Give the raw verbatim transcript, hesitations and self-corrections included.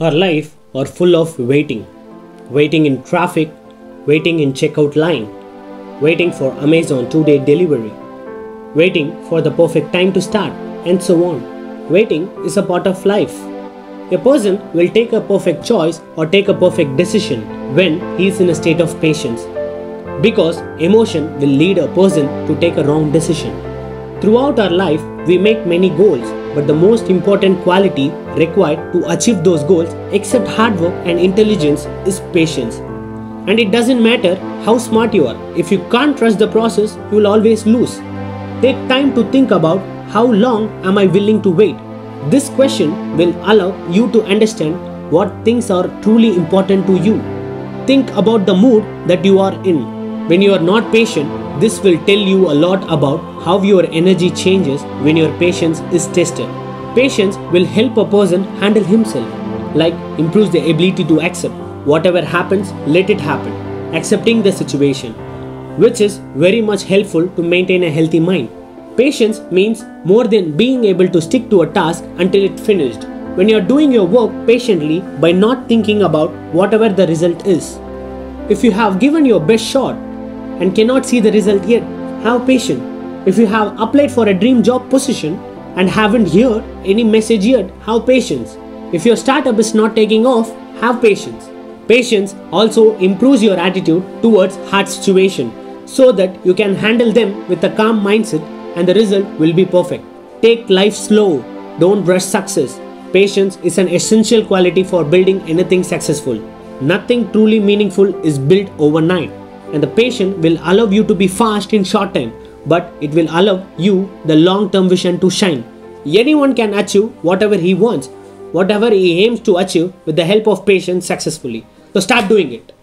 Our life are full of waiting. Waiting in traffic, waiting in checkout line, waiting for Amazon two-day delivery, waiting for the perfect time to start, and so on. Waiting is a part of life. A person will take a perfect choice or take a perfect decision when he is in a state of patience, because emotion will lead a person to take a wrong decision. Throughout our life, we make many goals, but the most important quality required to achieve those goals, except hard work and intelligence, is patience. And it doesn't matter how smart you are, if you can't trust the process, you will always lose. Take time to think about, how long am I willing to wait? This question will allow you to understand what things are truly important to you. Think about the mood that you are in. When you are not patient, this will tell you a lot about how your energy changes when your patience is tested. Patience will help a person handle himself, like improves the ability to accept. Whatever happens, let it happen. Accepting the situation, which is very much helpful to maintain a healthy mind. Patience means more than being able to stick to a task until it's finished. When you're doing your work patiently by not thinking about whatever the result is. If you have given your best shot and cannot see the result yet, have patience. If you have applied for a dream job position and haven't heard any message yet, have patience. If your startup is not taking off, have patience. Patience also improves your attitude towards hard situations, so that you can handle them with a calm mindset and the result will be perfect. Take life slow. Don't rush success. Patience is an essential quality for building anything successful. Nothing truly meaningful is built overnight, and the patience will allow you to be fast in short time, but it will allow you the long-term vision to shine. Anyone can achieve whatever he wants, whatever he aims to achieve with the help of patience successfully. So start doing it.